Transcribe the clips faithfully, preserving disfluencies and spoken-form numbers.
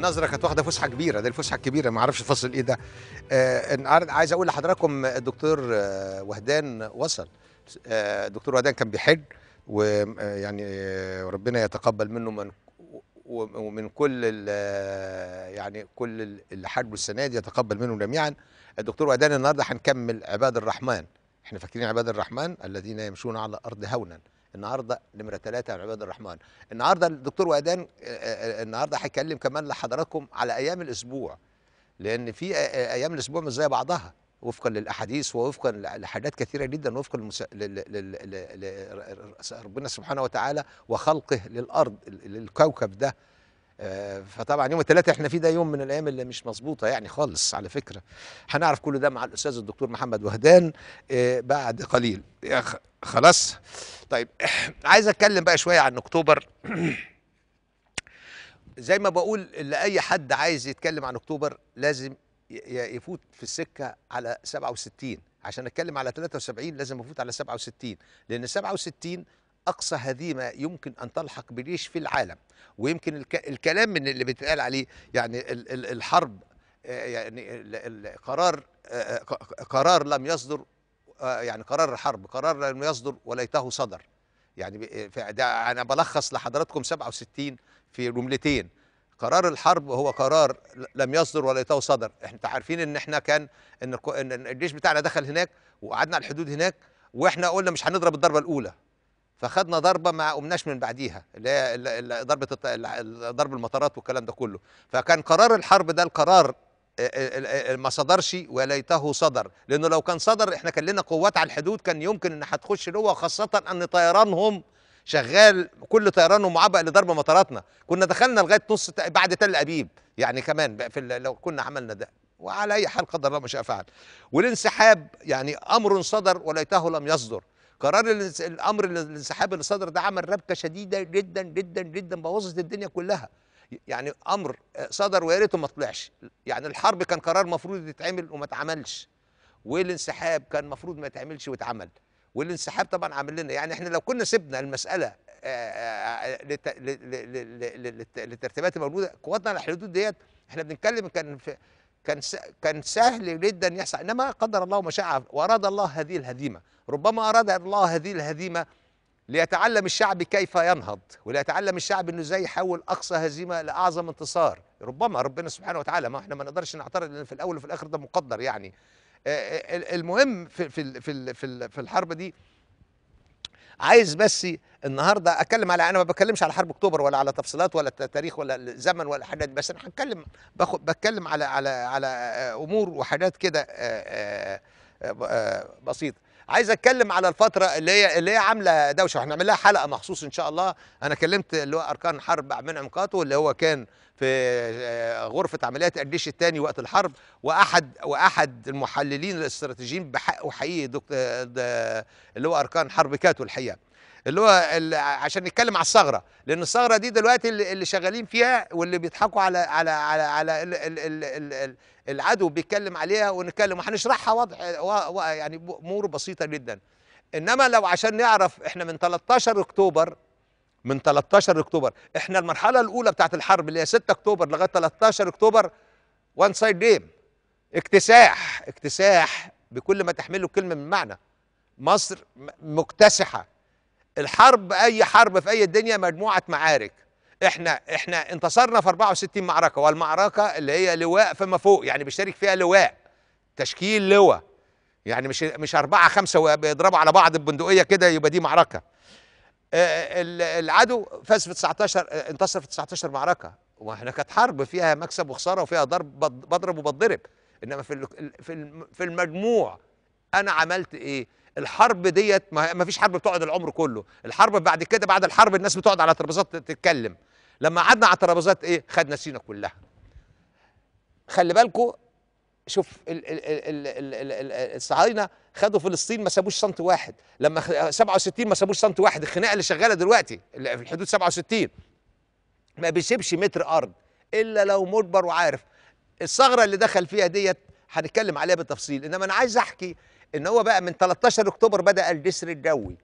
النظره كانت واخده فسحه كبيره، دي الفسحه الكبيره، ما اعرفش فصل ايه ده. النهارده عايز اقول لحضراتكم الدكتور وهدان وصل. الدكتور وهدان كان بيحج، ويعني ربنا يتقبل منه من ومن كل يعني كل اللي حجوا السنه دي يتقبل منهم جميعا. الدكتور وهدان النهارده هنكمل عباد الرحمن. احنا فاكرين عباد الرحمن الذين يمشون على الارض هونا، النهارده نمره ثلاثة عن عباد الرحمن. النهارده الدكتور وهدان النهارده هيكلم كمان لحضراتكم على ايام الاسبوع، لان في ايام الاسبوع مش زي بعضها، وفقا للاحاديث ووفقا لحاجات كثيره جدا، وفقا لمسا... ل... ل... ل... ربنا سبحانه وتعالى وخلقه للارض للكوكب ده. فطبعا يوم الثلاثاء احنا فيه ده يوم من الايام اللي مش مظبوطه يعني خالص على فكره. هنعرف كل ده مع الاستاذ الدكتور محمد وهدان بعد قليل. خلاص طيب، عايز اتكلم بقى شويه عن اكتوبر. زي ما بقول لاي حد عايز يتكلم عن اكتوبر لازم يفوت في السكه على سبعة وستين، عشان اتكلم على ثلاثة وسبعين لازم افوت على سبعة وستين، لان سبعة وستين اقصى هزيمه يمكن ان تلحق بجيش في العالم. ويمكن الك... الكلام من اللي بيتقال عليه يعني ال... ال... الحرب يعني ال... ال... قرار قرار لم يصدر، يعني قرار الحرب قرار لم يصدر وليته صدر. يعني ده انا بلخص لحضراتكم سبعة وستين في جملتين. قرار الحرب هو قرار لم يصدر وليته صدر. احنا عارفين ان احنا كان ان الجيش بتاعنا دخل هناك وقعدنا على الحدود هناك، واحنا قلنا مش هنضرب الضربه الاولى، فخدنا ضربه ما قمناش من بعديها، اللي هي ضربه ضرب المطارات والكلام ده كله. فكان قرار الحرب ده القرار ما صدرش وليته صدر، لانه لو كان صدر احنا كان لنا قوات على الحدود كان يمكن ان هتخش جوه، خاصه ان طيرانهم شغال، كل طيرانهم معبأ لضرب مطاراتنا. كنا دخلنا لغايه نص بعد تل ابيب يعني كمان في لو كنا عملنا ده. وعلى اي حال قدر الله ما شاء فعل. والانسحاب يعني امر صدر وليته لم يصدر. قرار الامر الانسحاب اللي صدر ده عمل ربكه شديده جدا جدا جدا، بوظت الدنيا كلها. يعني امر صدر ويا ريته ما طلعش. يعني الحرب كان قرار مفروض يتعمل وما اتعملش، والانسحاب كان مفروض ما يتعملش واتعمل. والانسحاب طبعا عامل لنا يعني احنا لو كنا سبنا المساله للترتيبات الموجوده قواتنا على الحدود ديت، احنا بنتكلم كان كان كان سهل جدا يحصل. انما قدر الله ما شاء واراد الله هذه الهزيمه. ربما اراد الله هذه الهزيمه ليتعلم الشعب كيف ينهض، وليتعلم الشعب انه ازاي يحول اقصى هزيمه لاعظم انتصار. ربما ربنا سبحانه وتعالى، ما احنا ما نقدرش نعترض، لان في الاول وفي الاخر ده مقدر. يعني المهم في في في في الحرب دي عايز بس النهارده اتكلم على، انا ما بتكلمش على حرب اكتوبر ولا على تفصيلات ولا تاريخ ولا الزمن ولا حاجات، بس انا هتكلم بتكلم على على على امور وحاجات كده بسيطه. عايز اتكلم على الفتره اللي هي اللي هي عامله دوشه، وهنعمل لها حلقه مخصوص ان شاء الله. انا كلمت اللي هو اركان حرب من عمقاته، اللي هو كان في غرفه عمليات الجيش الثاني وقت الحرب، واحد واحد المحللين الاستراتيجيين بحق وحقيقي اللي هو اركان حرب كاتو الحقيقه، اللي هو اللي عشان نتكلم على الثغره، لان الثغره دي دلوقتي اللي شغالين فيها واللي بيضحكوا على على على, على ال ال ال ال ال العدو بيتكلم عليها، ونتكلم وهنشرحها وضع يعني امور بسيطه جدا. انما لو عشان نعرف احنا من ثلاثة عشر اكتوبر، من ثلاثة عشر اكتوبر احنا المرحله الاولى بتاعت الحرب اللي هي ستة اكتوبر لغايه ثلاثة عشر اكتوبر وان سايد جيم، اكتساح اكتساح بكل ما تحمله الكلمه من معنى. مصر مكتسحه. الحرب اي حرب في اي الدنيا مجموعه معارك. احنا احنا انتصرنا في أربعة وستين معركه، والمعركه اللي هي لواء فما فوق، يعني بيشترك فيها لواء، تشكيل لواء، يعني مش مش اربعه خمسه بيضربوا على بعض ببندقيه كده يبقى دي معركه. العدو فاز في تسعة عشر، انتصر في تسعة عشر معركه، واحنا كانت حرب فيها مكسب وخساره وفيها ضرب، بضرب وبضرب. انما في في المجموع انا عملت ايه؟ الحرب ديت ما فيش حرب بتقعد العمر كله. الحرب بعد كده، بعد الحرب الناس بتقعد على ترابيزات تتكلم. لما قعدنا على ترابيزات ايه؟ خدنا سينا كلها. خلي بالكم، شوف الصهاينه خدوا فلسطين ما سابوش سنت واحد، لما سبعة وستين ما سابوش سنت واحد. الخناقه اللي شغاله دلوقتي اللي في الحدود سبعة وستين ما بيسيبش متر ارض الا لو مجبر وعارف. الثغره اللي دخل فيها ديت هنتكلم عليها بالتفصيل، انما انا عايز احكي ان هو بقى من ثلاثة عشر اكتوبر بدأ الجسر الجوي.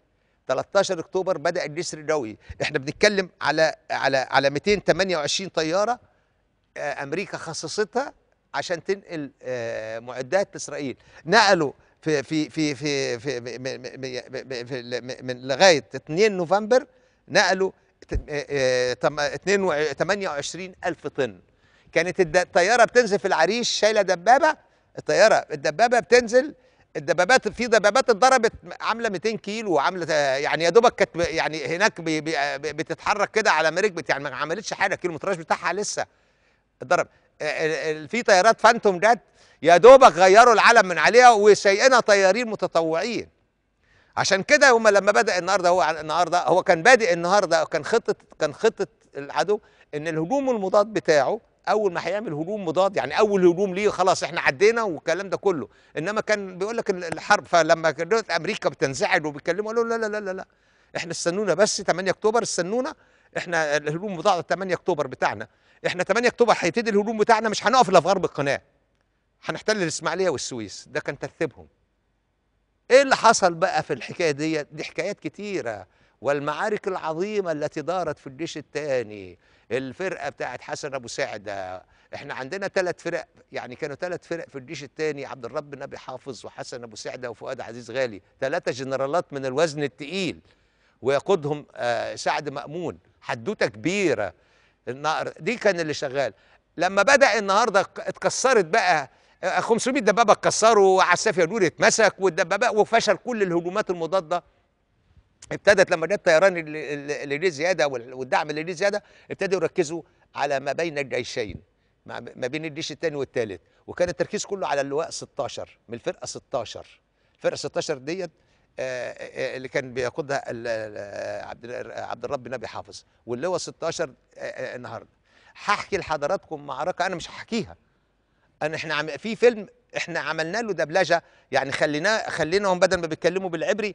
ثلاثة عشر اكتوبر بدأ الجسر الجوي. احنا بنتكلم على على على مئتين وثمانية وعشرين طياره امريكا خصصتها عشان تنقل معدات لاسرائيل. نقلوا في في في في, في, في من لغايه اثنين نوفمبر نقلوا ثمانية وعشرين ألف طن. كانت الطياره بتنزل في العريش شايله دبابه، الطياره الدبابه بتنزل، الدبابات في دبابات اتضربت عامله مئتين كيلو وعامله يعني يا دوبك كانت يعني هناك بي بي بتتحرك كده على ما ركبت، يعني ما عملتش حاجه، الكيلومتراج بتاعها لسه اتضرب. في طيارات فانتوم جت يا دوبك غيروا العلم من عليها وسايقينها طيارين متطوعين. عشان كده هم لما بدا النهارده، هو النهارده هو كان بادئ النهارده، كان خطه كان خطه العدو ان الهجوم المضاد بتاعه اول ما هيعمل هجوم مضاد، يعني اول هجوم ليه خلاص احنا عدينا والكلام ده كله، انما كان بيقول لك الحرب. فلما كانت امريكا بتنزعج وبيتكلموا قالوا لا لا لا لا احنا استنونا بس ثمانية أكتوبر، استنونا احنا الهجوم المضاد ثمانية أكتوبر بتاعنا، احنا ثمانية أكتوبر هيبتدي الهجوم بتاعنا، مش هنقف الا في غرب القناه، هنحتل الاسماعيليه والسويس. ده كان ترتيبهم. ايه اللي حصل بقى في الحكايه دي؟ دي حكايات كتيره، والمعارك العظيمه التي دارت في الجيش الثاني، الفرقه بتاعت حسن ابو سعده، احنا عندنا ثلاث فرق، يعني كانوا ثلاث فرق في الجيش الثاني، عبد الرب نبي حافظ وحسن ابو سعده وفؤاد عزيز غالي، ثلاثه جنرالات من الوزن الثقيل ويقودهم سعد مامون، حدوته كبيره. دي كان اللي شغال. لما بدا النهارده اتكسرت بقى خمسمئة دبابه، اتكسروا وعساف يا نور اتمسك والدبابات، وفشل كل الهجومات المضاده. ابتدت لما جت الطيران اللي ليه زياده والدعم اللي ليه زياده ابتدوا يركزوا على ما بين الجيشين، ما بين الجيش الثاني والثالث، وكان التركيز كله على اللواء ستاشر من الفرقه ستاشر. الفرقه ستاشر ديت اللي كان بيقودها عبد الرب نبي حافظ، واللواء ستاشر النهارده هحكي لحضراتكم معركه انا مش هحكيها. انا احنا عم في فيلم احنا عملنا له دبلجه، يعني خليناه خليناهم بدل ما بيتكلموا بالعبري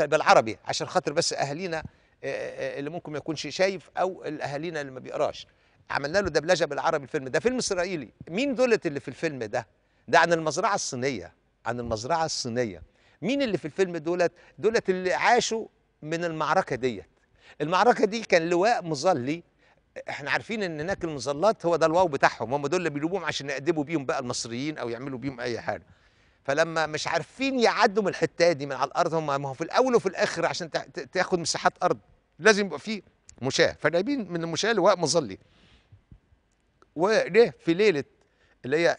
بالعربي عشان خاطر بس اهالينا اللي ممكن ما يكونش شايف او الاهالينا اللي ما بيقراش، عملنا له دبلجه بالعربي. الفيلم ده فيلم اسرائيلي. مين دولت اللي في الفيلم ده؟ ده عن المزرعه الصينيه، عن المزرعه الصينيه. مين اللي في الفيلم دولت؟ دولت اللي عاشوا من المعركه ديت. المعركه دي كان لواء مظلي، احنا عارفين ان هناك المظلات هو ده الواو بتاعهم، هم دول اللي بيجيبوهم عشان يأدبوا بيهم بقى المصريين او يعملوا بيهم اي حاجه. فلما مش عارفين يعدوا من الحته دي من على الارض، هم ما هو في الاول وفي الاخر عشان تاخد مساحات ارض لازم يبقى في مشاه، فجايبين من المشاه لواء مظلي. وجه في ليله اللي هي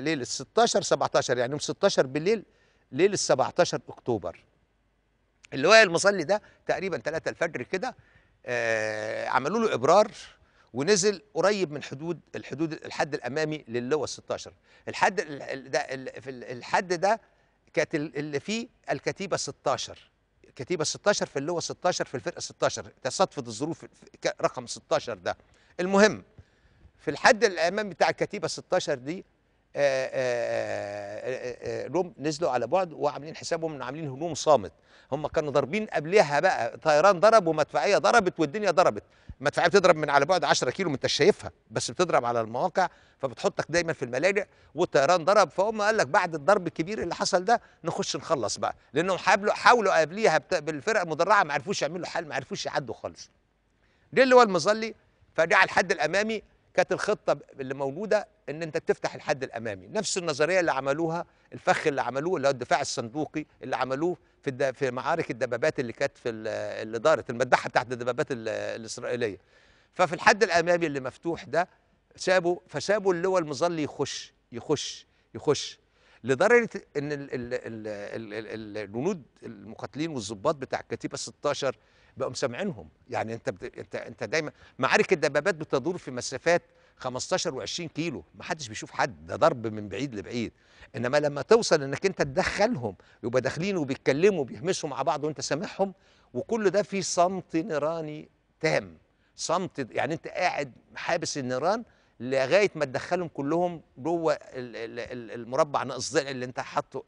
ليله ستاشر سبعتاشر، يعني يوم ستاشر بالليل، ليله سبعتاشر أكتوبر، اللواء المظلي ده تقريبا تلاتة الفجر كده آه عملوا له ابرار ونزل قريب من حدود الحدود الحد الامامي للواء ستاشر. الحد ده في الحد ده كانت اللي فيه الكتيبه ستاشر، الكتيبه ستاشر في اللواء ستاشر في الفرقه ستاشر، تصادفت الظروف رقم ستاشر ده. المهم في الحد الامامي بتاع الكتيبه ستاشر دي آآ آآ آآ روم نزلوا على بعد وعاملين حسابهم ان عاملين هجوم صامت. هم كانوا ضاربين قبلها بقى، طيران ضرب ومدفعيه ضربت والدنيا ضربت. المدفعيه بتضرب من على بعد عشرة كيلو، ما انت شايفها بس بتضرب على المواقع فبتحطك دايما في الملاجئ، والطيران ضرب. فهم قال لك بعد الضرب الكبير اللي حصل ده نخش نخلص بقى، لانهم حاولوا قبليها بالفرقه المدرعه ما عرفوش يعملوا حل، ما عرفوش يعدوا خالص. ده اللي هو المظلي. فرجع الحد الامامي، كانت الخطه اللي موجوده ان انت تفتح الحد الامامي، نفس النظريه اللي عملوها، الفخ اللي عملوه اللي هو الدفاع الصندوقي اللي عملوه في في معارك الدبابات اللي كانت في اللي دارت المدحه بتاعت الدبابات الاسرائيليه. ففي الحد الامامي اللي مفتوح ده سابوا، فسابوا اللواء المظلي يخش يخش يخش لدرجه ان الجنود المقاتلين والظباط بتاع الكتيبه ستاشر بقوا مسامعينهم. يعني انت بت... انت انت دايما معارك الدبابات بتدور في مسافات خمستاشر وعشرين كيلو، ما حدش بيشوف حد، ده ضرب من بعيد لبعيد. انما لما توصل انك انت تدخلهم، يبقى داخلين وبيتكلموا وبيهمسوا مع بعض وانت سامعهم، وكل ده في صمت نيراني تام، صمت يعني انت قاعد حابس النيران لغايه ما تدخلهم كلهم جوه المربع ناقص ضلع اللي انت حاطه،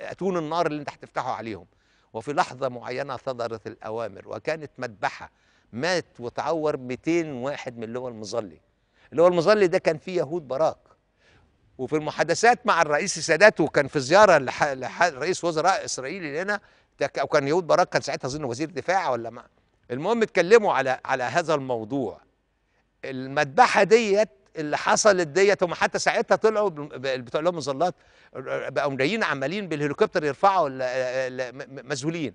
اتون النار اللي انت هتفتحه عليهم. وفي لحظه معينه صدرت الاوامر وكانت مذبحه، مات وتعور مئتين واحد من اللواء المظلي. اللواء المظلي ده كان فيه يهود براك، وفي المحادثات مع الرئيس السادات، وكان في زياره لرئيس وزراء اسرائيلي هنا، او كان يهود براك كان ساعتها اظن وزير دفاع ولا ما. المهم اتكلموا على على هذا الموضوع. المذبحه ديت اللي حصلت ديت، هم حتى ساعتها طلعوا بتوع لهم مظلات بقوا جايين عمالين بالهليكوبتر يرفعوا مذهولين.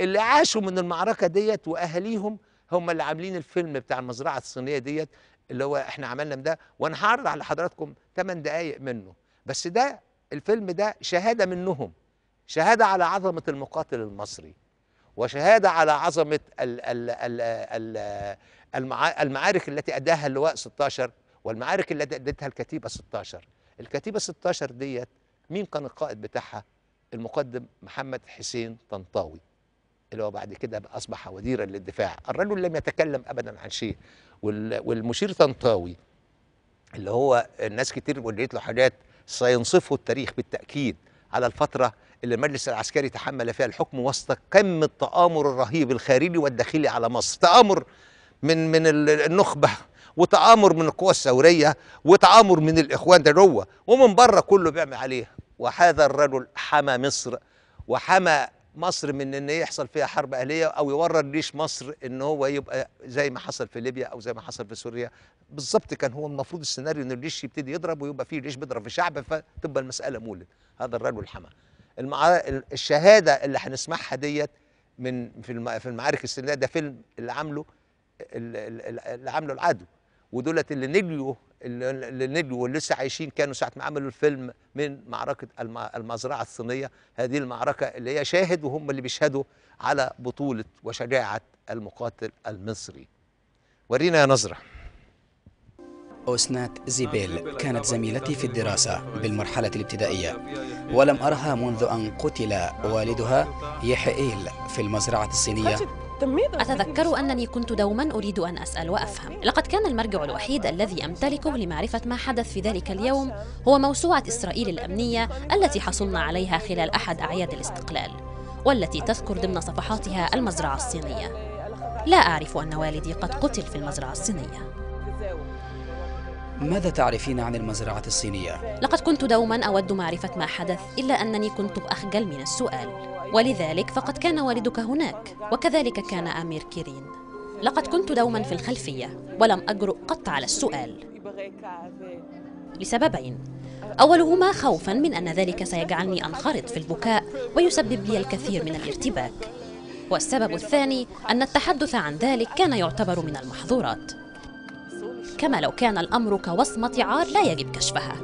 اللي عاشوا من المعركه ديت واهاليهم هم اللي عاملين الفيلم بتاع المزرعه الصينيه ديت اللي هو احنا عملنا ده، وانا هعرض على حضراتكم ثمان دقائق منه بس. ده الفيلم ده شهاده منهم، شهاده على عظمه المقاتل المصري، وشهاده على عظمه ال ال ال ال المعارك التي اداها اللواء ستاشر والمعارك التي ادتها الكتيبه ستاشر. الكتيبه ستاشر ديت مين كان القائد بتاعها؟ المقدم محمد حسين طنطاوي اللي هو بعد كده اصبح وديرا للدفاع، الرجل لم يتكلم ابدا عن شيء. والمشير طنطاوي اللي هو الناس كتير قالت له حاجات سينصفه التاريخ بالتاكيد على الفتره اللي المجلس العسكري تحمل فيها الحكم وسط كم التآمر الرهيب الخارجي والداخلي على مصر، تآمر من من النخبه وتآمر من القوى الثوريه وتآمر من الاخوان ده جوه ومن بره كله بيعمل عليه. وهذا الرجل حمى مصر وحمى مصر من ان يحصل فيها حرب اهليه او يورد جيش مصر ان هو يبقى زي ما حصل في ليبيا او زي ما حصل في سوريا بالظبط. كان هو المفروض السيناريو ان الجيش يبتدي يضرب ويبقى فيه جيش بيضرب في شعب فتبقى المساله مولد. هذا الرجل حمى. الشهاده اللي هنسمعها ديت من في المعارك السينيه، ده فيلم اللي عامله اللي عامله العدو، ودولت اللي نجلوا اللي نجلوا واللي لسه عايشين كانوا ساعه ما عملوا الفيلم من معركه المزرعه الصينيه. هذه المعركه اللي هي شاهد وهم اللي بيشهدوا على بطوله وشجاعه المقاتل المصري. ورينا يا نظره. أوسنات زيبيل كانت زميلتي في الدراسة بالمرحلة الابتدائية، ولم أرها منذ أن قتل والدها يحقيل في المزرعة الصينية. أتذكر أنني كنت دوما أريد أن أسأل وأفهم. لقد كان المرجع الوحيد الذي أمتلكه لمعرفة ما حدث في ذلك اليوم هو موسوعة إسرائيل الأمنية التي حصلنا عليها خلال أحد أعياد الاستقلال، والتي تذكر ضمن صفحاتها المزرعة الصينية. لا أعرف أن والدي قد قتل في المزرعة الصينية. ماذا تعرفين عن المزرعة الصينية؟ لقد كنت دوما أود معرفة ما حدث، إلا أنني كنت أخجل من السؤال، ولذلك فقد كان والدك هناك وكذلك كان أمير كيرين. لقد كنت دوما في الخلفية ولم أجرؤ قط على السؤال لسببين. أولهما خوفا من أن ذلك سيجعلني أنخرط في البكاء ويسبب لي الكثير من الارتباك، والسبب الثاني أن التحدث عن ذلك كان يعتبر من المحظورات، كما لو كان الأمر كوصمة عار لا يجب كشفها.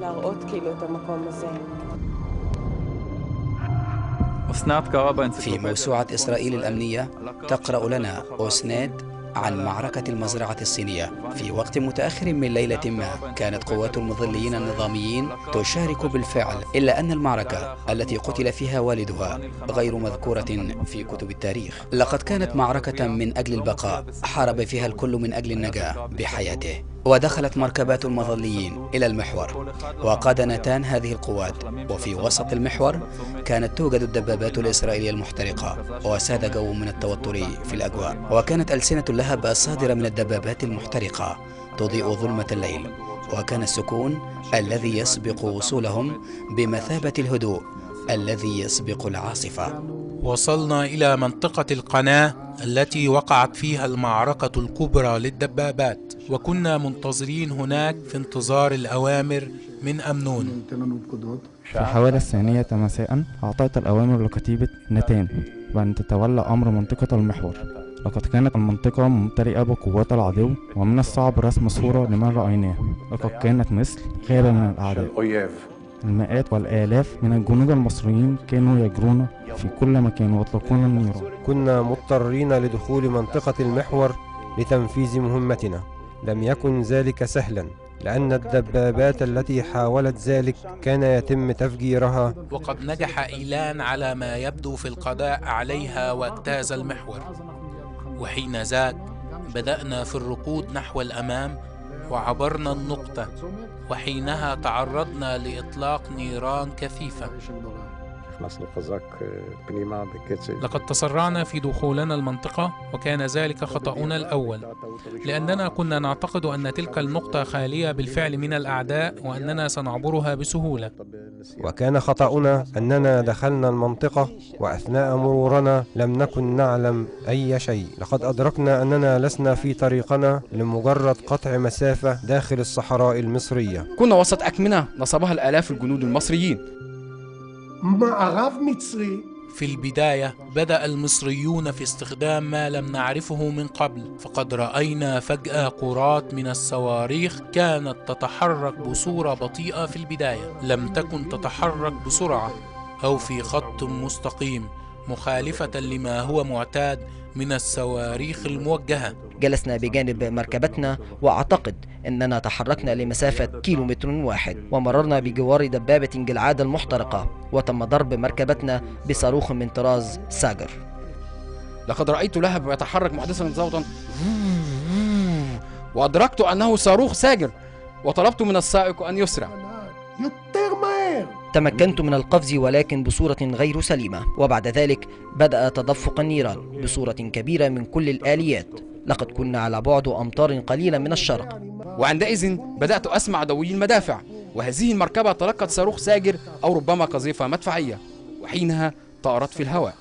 في موسوعة إسرائيل الأمنية تقرأ لنا أوسنات عن معركة المزرعة الصينية. في وقت متأخر من ليلة ما كانت قوات المظليين النظاميين تشارك بالفعل، إلا أن المعركة التي قتل فيها والدها غير مذكورة في كتب التاريخ. لقد كانت معركة من أجل البقاء، حارب فيها الكل من أجل النجاة بحياته. ودخلت مركبات المظليين إلى المحور وقاد ناتان هذه القوات، وفي وسط المحور كانت توجد الدبابات الإسرائيلية المحترقة، وساد جو من التوتر في الأجواء، وكانت ألسنة اللهب الصادرة من الدبابات المحترقة تضيء ظلمة الليل، وكان السكون الذي يسبق وصولهم بمثابة الهدوء الذي يسبق العاصفة. وصلنا إلى منطقة القناة التي وقعت فيها المعركة الكبرى للدبابات، وكنا منتظرين هناك في انتظار الأوامر من أمنون. في حوالي الثانية مساء أعطيت الأوامر لكتيبة ناتان بأن تتولى أمر منطقة المحور. لقد كانت المنطقة ممتلئة بقوات العدو، ومن الصعب رسم صورة لمن رأيناه. لقد كانت مثل غابة من الأعداء. المئات والآلاف من الجنود المصريين كانوا يجرون في كل مكان ويطلقون النيران. كنا مضطرين لدخول منطقة المحور لتنفيذ مهمتنا. لم يكن ذلك سهلا، لأن الدبابات التي حاولت ذلك كان يتم تفجيرها. وقد نجح إيلان على ما يبدو في القضاء عليها واجتاز المحور، وحين ذاك بدأنا في الركود نحو الأمام وعبرنا النقطة، وحينها تعرضنا لإطلاق نيران كثيفة. لقد تسرعنا في دخولنا المنطقة، وكان ذلك خطأنا الأول، لأننا كنا نعتقد أن تلك النقطة خالية بالفعل من الأعداء وأننا سنعبرها بسهولة. وكان خطأنا أننا دخلنا المنطقة وأثناء مرورنا لم نكن نعلم أي شيء. لقد أدركنا أننا لسنا في طريقنا لمجرد قطع مسافة داخل الصحراء المصرية. كنا وسط أكمنة نصبها الآلاف الجنود المصريين. في البداية بدأ المصريون في استخدام ما لم نعرفه من قبل، فقد رأينا فجأة قرات من الصواريخ كانت تتحرك بصورة بطيئة. في البداية لم تكن تتحرك بسرعة أو في خط مستقيم، مخالفة لما هو معتاد من الصواريخ الموجهة. جلسنا بجانب مركبتنا، وأعتقد أننا تحركنا لمسافة كيلومتر واحد، ومررنا بجوار دبابة جلعاد المحترقة، وتم ضرب مركبتنا بصاروخ من طراز ساجر. لقد رأيت لهب يتحرك محدثا صوتا، وأدركت أنه صاروخ ساجر، وطلبت من السائق أن يسرع. تمكنت من القفز ولكن بصورة غير سليمة، وبعد ذلك بدأ تدفق النيران بصورة كبيرة من كل الآليات. لقد كنا على بعد أمتار قليلة من الشرق، وعندئذ بدأت أسمع دوي المدافع، وهذه المركبة تلقت صاروخ ساجر أو ربما قذيفة مدفعية، وحينها طارت في الهواء.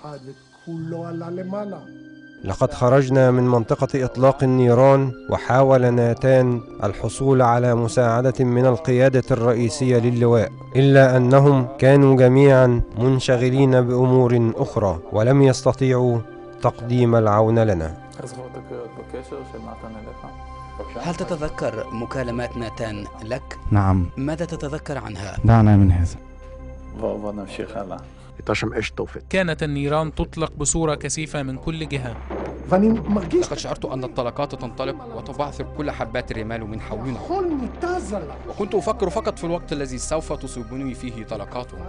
لقد خرجنا من منطقة إطلاق النيران، وحاول ناتان الحصول على مساعدة من القيادة الرئيسية للواء، إلا أنهم كانوا جميعا منشغلين بأمور أخرى ولم يستطيعوا تقديم العون لنا. هل تتذكر مكالمات ناتان لك؟ نعم. ماذا تتذكر عنها؟ دعنا من هذا. كانت النيران تطلق بصورة كثيفة من كل جهة. لقد شعرت أن الطلقات تنطلق وتبعثر كل حبات الرمال من حولنا، وكنت أفكر فقط في الوقت الذي سوف تصيبني فيه طلقاتهم،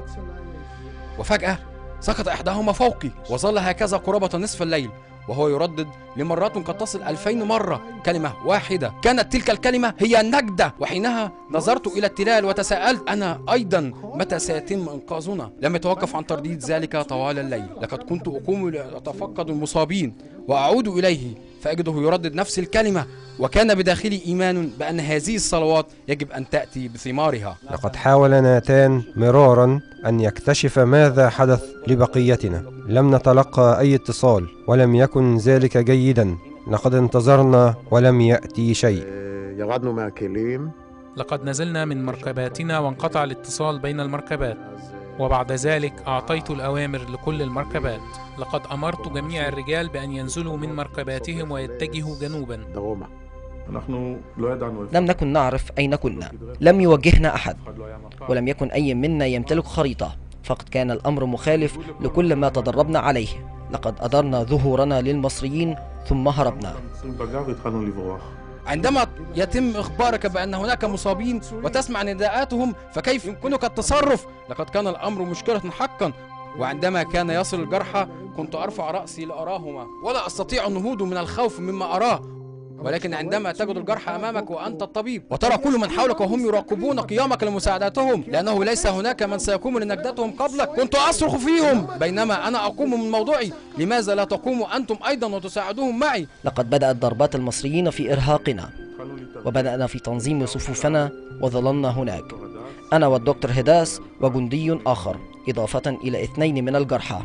وفجأة سقط إحداهما فوقي، وظل هكذا قرابة نصف الليل وهو يردد لمرات قد تصل ألفين مرة كلمة واحدة. كانت تلك الكلمة هي النجدة، وحينها نظرت إلى التلال وتساءلت أنا أيضا متى سيتم إنقاذنا. لم يتوقف عن ترديد ذلك طوال الليل. لقد كنت أقوم لأتفقد المصابين وأعود إليه فأجده يردد نفس الكلمة، وكان بداخلي إيمان بأن هذه الصلوات يجب أن تأتي بثمارها. لقد حاول ناتان مرارا أن يكتشف ماذا حدث لبقيتنا. لم نتلقى أي اتصال ولم يكن ذلك جيدا. لقد انتظرنا ولم يأتي شيء. لقد نزلنا من مركباتنا وانقطع الاتصال بين المركبات، وبعد ذلك أعطيت الأوامر لكل المركبات. لقد أمرت جميع الرجال بأن ينزلوا من مركباتهم ويتجهوا جنوبا. لم نكن نعرف أين كنا، لم يوجهنا أحد، ولم يكن أي منا يمتلك خريطة، فقد كان الأمر مخالف لكل ما تدربنا عليه. لقد أدرنا ظهورنا للمصريين ثم هربنا. عندما يتم إخبارك بأن هناك مصابين وتسمع نداءاتهم فكيف يمكنك التصرف؟ لقد كان الأمر مشكلة حقا، وعندما كان يصل الجرحى كنت أرفع رأسي لأراهما ولا أستطيع النهوض من الخوف مما أراه. ولكن عندما تجد الجرحى أمامك وأنت الطبيب وترى كل من حولك وهم يراقبون قيامك لمساعدتهم، لأنه ليس هناك من سيقوم لنجدتهم قبلك، كنت أصرخ فيهم بينما أنا أقوم من موضوعي. لماذا لا تقوم أنتم أيضا وتساعدوهم معي؟ لقد بدأت ضربات المصريين في إرهاقنا، وبدأنا في تنظيم صفوفنا، وظللنا هناك أنا والدكتور هداس وجندي آخر، إضافة إلى اثنين من الجرحى.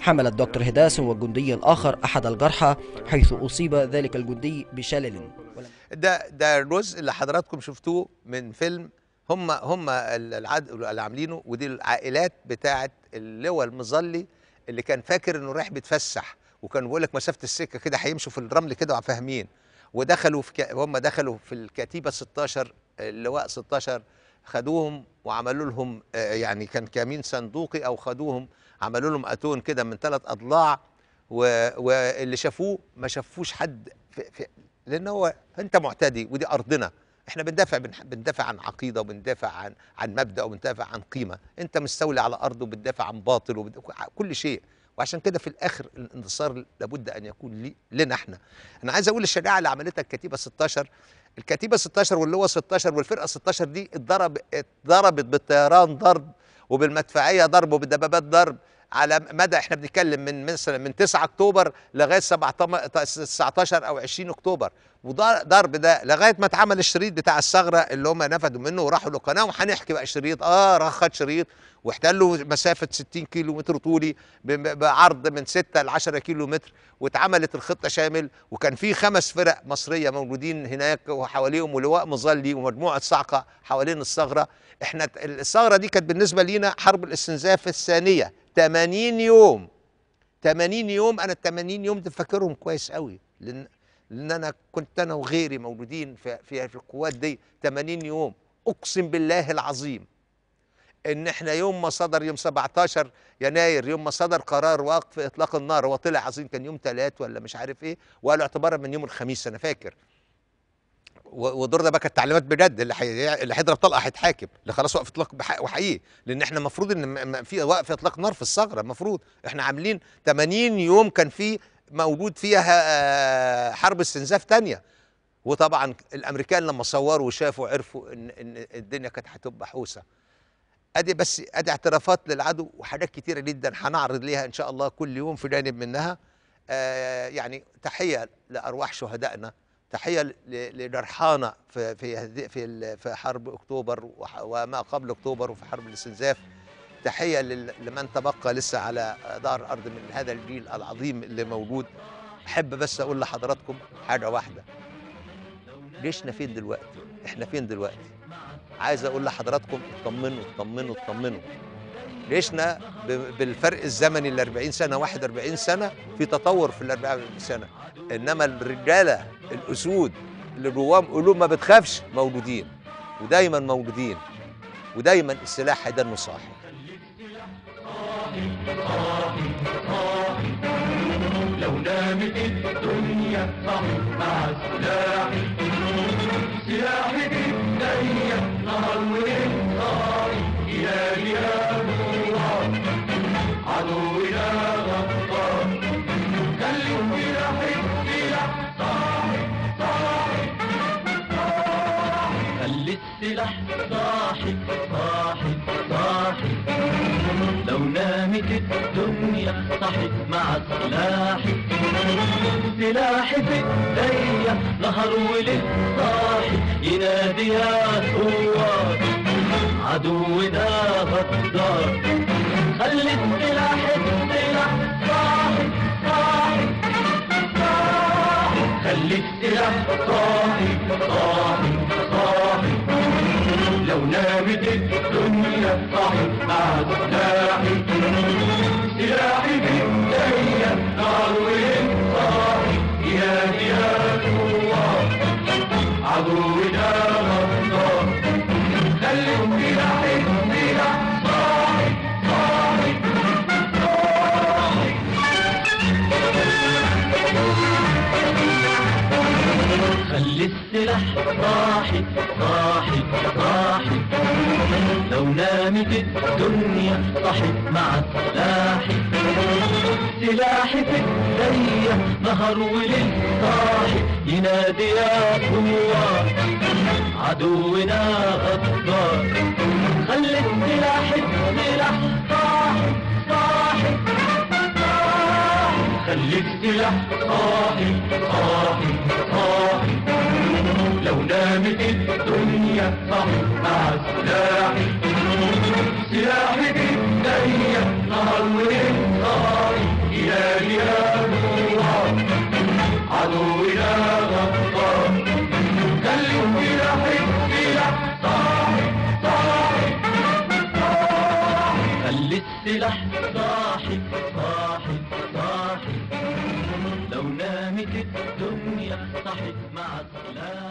حمل الدكتور هداس والجندي الآخر أحد الجرحى، حيث أصيب ذلك الجندي بشلل. ده ده الجزء اللي حضراتكم شفتوه من فيلم هم هم اللي عاملينه، ودي العائلات بتاعة اللواء المظلي اللي كان فاكر إنه رايح بيتفسح، وكان بيقول لك مسافة السكة كده هيمشوا في الرمل كده فاهمين، ودخلوا في ك... هم دخلوا في الكتيبة ستاشر، اللواء ستاشر، خدوهم وعملوا لهم يعني كان كمين صندوقي او خدوهم عملوا لهم اتون كده من ثلاث اضلاع، واللي شافوه ما شافوش حد في في لان هو انت معتدي ودي ارضنا، احنا بندافع بندافع عن عقيده وبندافع عن عن مبدا وبندافع عن قيمه، انت مستولي على ارض وبتدافع عن باطل وكل شيء، وعشان كده في الاخر الانتصار لابد ان يكون لنا احنا. انا عايز اقول الشجاعه اللي عملتها الكتيبه ستاشر، الكتيبة ستاشر واللواء ستاشر والفرقة ستاشر دي اتضربت اتضربت بالطيران ضرب وبالمدفعيه ضرب وبالدبابات ضرب على مدى، احنا بنتكلم من مثلا من تسعة أكتوبر لغايه سبعتاشر او عشرين أكتوبر، وضرب ده لغايه ما اتعمل الشريط بتاع الثغره اللي هم نفدوا منه وراحوا للقناه، وهنحكي بقى الشريط اه رخت شريط، واحتلوا مسافه ستين كيلو متر طولي بعرض من ستة ل عشرة كيلو متر، واتعملت الخطه شامل، وكان في خمس فرق مصريه موجودين هناك وحواليهم ولواء مظلي ومجموعه صعقه حوالين الثغره. احنا الثغره دي كانت بالنسبه لينا حرب الاستنزاف الثانيه، تمانين يوم، تمانين يوم. انا التمانين يوم دي فاكرهم كويس قوي لان لان انا كنت انا وغيري موجودين في في, في القوات دي. تمانين يوم اقسم بالله العظيم ان احنا يوم ما صدر، يوم سبعتاشر يناير، يوم ما صدر قرار وقف اطلاق النار، هو طلع عظيم كان يوم ثلاث ولا مش عارف ايه، وقالوا اعتبارا من يوم الخميس انا فاكر. ودور ده بقى كانت تعليمات بجد، اللي حي... اللي هيضرب طلقه هيتحاكم، اللي خلاص وقف اطلاق بحق وحقيقي، لان احنا المفروض ان في وقف اطلاق نار في الثغره، المفروض احنا عاملين تمانين يوم كان في موجود فيها حرب استنزاف ثانيه. وطبعا الامريكان لما صوروا وشافوا عرفوا ان ان الدنيا كانت هتبقى حوسه. ادي بس ادي اعترافات للعدو وحاجات كتيره جدا هنعرض ليها ان شاء الله كل يوم في جانب منها. آه يعني تحيه لارواح شهدائنا، تحيه لجرحانا في في في في حرب اكتوبر وما قبل اكتوبر وفي حرب الاستنزاف، تحيه لمن تبقى لسه على دار الارض من هذا الجيل العظيم اللي موجود. احب بس اقول لحضراتكم حاجه واحده، جيشنا فين دلوقتي؟ احنا فين دلوقتي؟ عايز اقول لحضراتكم اطمنوا اطمنوا اطمنوا، جيشنا بالفرق الزمني ال أربعين سنة واحد وأربعين سنة في تطور في ال أربعين سنة، انما الرجاله الاسود اللي جواهم قلوب ما بتخافش موجودين ودايما موجودين، ودايما السلاح هيدنه صاحي. لو نامت الدنيا مع سلاحي سلاحي بالدنيا نهار وليل صاحي يا يا نور عدونا غدار كلمه يا حبي يا صاحي صاحي صاحي خلي السلاح صاحي صاحي صاحي لو نامت الدنيا صحت مع سلاحي سلاحي في ايديا نهار وليل صاحي ينادي يا ثوار عدونا غدار خلي السلاح السلاح صاحي صاحي صاحي خلي السلاح صاحي صاحي صاحي لو نامت الدنيا صاحي مع سلاحي سلاحي بالدنيا ناروين صاحي يا يا الله عدونا غدار خليهم إلى حين إلى صاحي صاحي صاحي خلي السلاح صاحي صاحي صاحي لو نامت الدنيا صحت مع سلاحي سلاحي في الدنيا نهار وليل صاحي ينادي يا قوة عدونا غدار خلي السلاح السلاح صاحي صاحي صاحي خلي السلاح صاحي صاحي صاحي لو نامت الدنيا صاحي مع سلاحي سلاحي بالدنيا نهار وليل صاحي يا يا نور عدونا غدار خلي السلاح صاحي صاحي صاحي لو نامت الدنيا صحت مع السلاح.